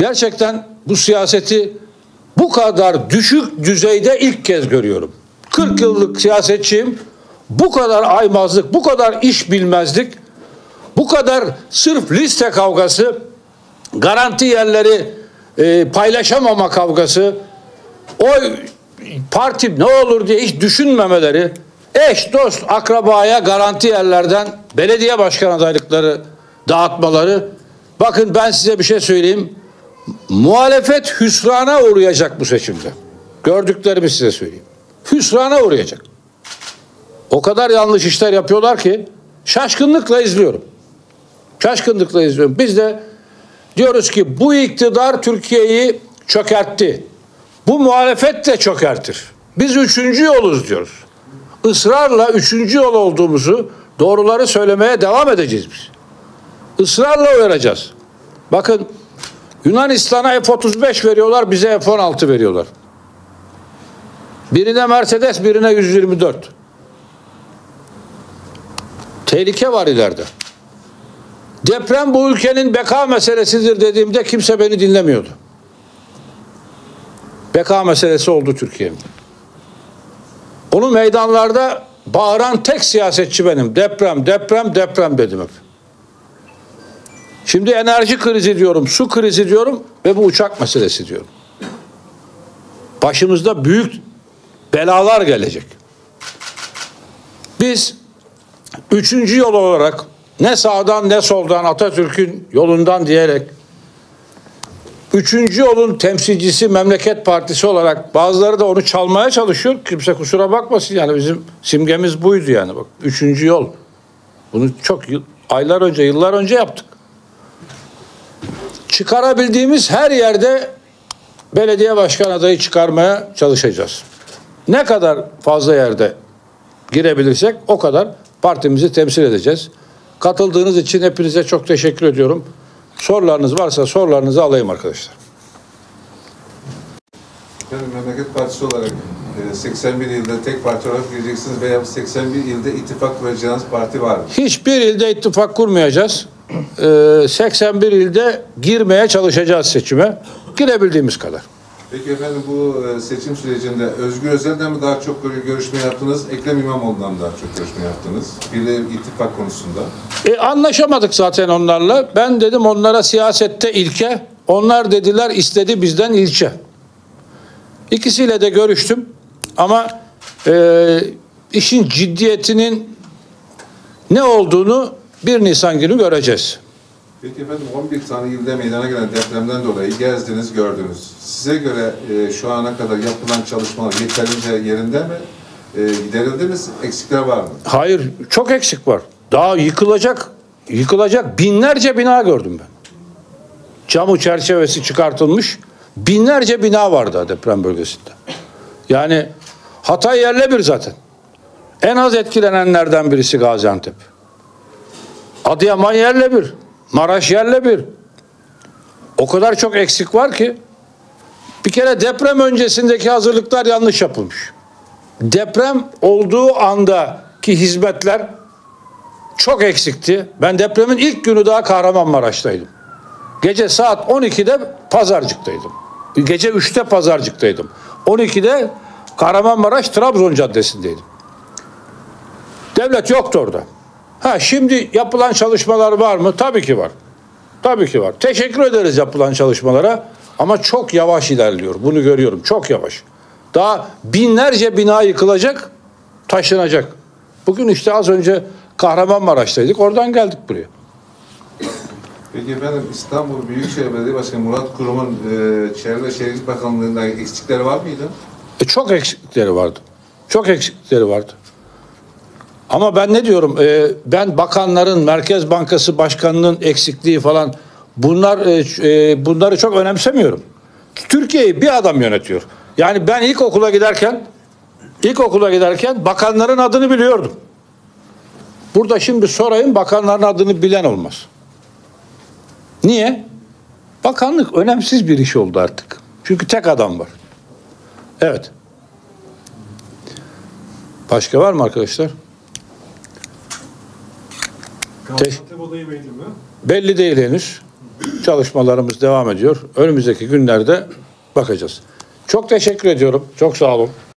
Gerçekten bu siyaseti bu kadar düşük düzeyde ilk kez görüyorum. 40 yıllık siyasetçiyim. Bu kadar aymazlık, bu kadar iş bilmezlik, bu kadar sırf liste kavgası, garanti yerleri paylaşamama kavgası, oy parti ne olur diye hiç düşünmemeleri, eş, dost, akrabaya garanti yerlerden belediye başkan adaylıkları dağıtmaları. Bakın ben size bir şey söyleyeyim. Muhalefet hüsrana uğrayacak bu seçimde. Gördüklerimi size söyleyeyim. Hüsrana uğrayacak. O kadar yanlış işler yapıyorlar ki şaşkınlıkla izliyorum. Şaşkınlıkla izliyorum. Biz de diyoruz ki bu iktidar Türkiye'yi çökertti. Bu muhalefet de çökertir. Biz üçüncü yoluz diyoruz. Israrla üçüncü yol olduğumuzu, doğruları söylemeye devam edeceğiz biz. Israrla uyaracağız. Bakın Yunanistan'a F-35 veriyorlar, bize F-16 veriyorlar. Birine Mercedes, birine 124. Tehlike var ileride. Deprem bu ülkenin beka meselesidir dediğimde kimse beni dinlemiyordu. Beka meselesi oldu Türkiye'nin. Onu meydanlarda bağıran tek siyasetçi benim. Deprem, deprem, deprem dedim hep. Şimdi enerji krizi diyorum, su krizi diyorum ve bu uçak meselesi diyorum. Başımızda büyük belalar gelecek. Biz üçüncü yol olarak ne sağdan ne soldan Atatürk'ün yolundan diyerek üçüncü yolun temsilcisi Memleket Partisi olarak bazıları da onu çalmaya çalışıyor. Kimse kusura bakmasın yani bizim simgemiz buydu yani bak. Üçüncü yol. Bunu çok aylar önce, yıllar önce yaptık. Çıkarabildiğimiz her yerde belediye başkan adayı çıkarmaya çalışacağız. Ne kadar fazla yerde girebilirsek o kadar partimizi temsil edeceğiz. Katıldığınız için hepinize çok teşekkür ediyorum. Sorularınız varsa sorularınızı alayım arkadaşlar. Memleket Partisi olarak 81 ilde tek parti olarak gireceksiniz veya 81 ilde ittifak kuracağınız parti var mı? Hiçbir ilde ittifak kurmayacağız. 81 ilde girmeye çalışacağız seçime. Girebildiğimiz kadar. Peki efendim bu seçim sürecinde Özgür Özel'den mi daha çok görüşme yaptınız? Ekrem İmamoğlu'ndan daha çok görüşme yaptınız? Bir de ittifak konusunda. Anlaşamadık zaten onlarla. Ben dedim onlara siyasette ilke. Onlar dediler istedi bizden ilçe. İkisiyle de görüştüm. Ama işin ciddiyetinin ne olduğunu 1 Nisan günü göreceğiz. Peki efendim 11 tane yılda meydana gelen depremden dolayı gezdiniz, gördünüz. Size göre şu ana kadar yapılan çalışmalar yeterince yerinde mi? Giderildi mi? Eksikler var mı? Hayır, çok eksik var. Daha yıkılacak binlerce bina gördüm ben. Camı çerçevesi çıkartılmış binlerce bina vardı deprem bölgesinde. Yani Hatay yerle bir zaten. En az etkilenenlerden birisi Gaziantep. Adıyaman yerle bir. Maraş yerle bir. O kadar çok eksik var ki bir kere deprem öncesindeki hazırlıklar yanlış yapılmış. Deprem olduğu andaki hizmetler çok eksikti. Ben depremin ilk günü daha Kahramanmaraş'taydım. Gece saat 12'de Pazarcık'taydım. Gece 3'te Pazarcık'taydım. 12'de Kahramanmaraş Trabzon Caddesi'ndeydim. Devlet yoktu orada. Ha şimdi yapılan çalışmalar var mı? Tabii ki var. Tabii ki var. Teşekkür ederiz yapılan çalışmalara ama çok yavaş ilerliyor. Bunu görüyorum. Çok yavaş. Daha binlerce bina yıkılacak, taşınacak. Bugün işte az önce Kahramanmaraş'taydık. Oradan geldik buraya. Peki efendim İstanbul Büyükşehir Belediye Başkanı Murat Kurum'un Çevre ve Şehircilik Bakanlığı'nda eksikleri var mıydı? Çok eksikleri vardı. Çok eksikleri vardı. Ama ben ne diyorum? Ben bakanların, Merkez Bankası Başkanı'nın eksikliği falan bunları çok önemsemiyorum. Türkiye'yi bir adam yönetiyor. Yani ben ilkokula giderken bakanların adını biliyordum. Burada şimdi sorayım bakanların adını bilen olmaz. Niye? Bakanlık önemsiz bir iş oldu artık. Çünkü tek adam var. Evet. Başka var mı arkadaşlar? Gaziantep olayı belli mi? Belli değil henüz. Çalışmalarımız devam ediyor. Önümüzdeki günlerde bakacağız. Çok teşekkür ediyorum. Çok sağ olun.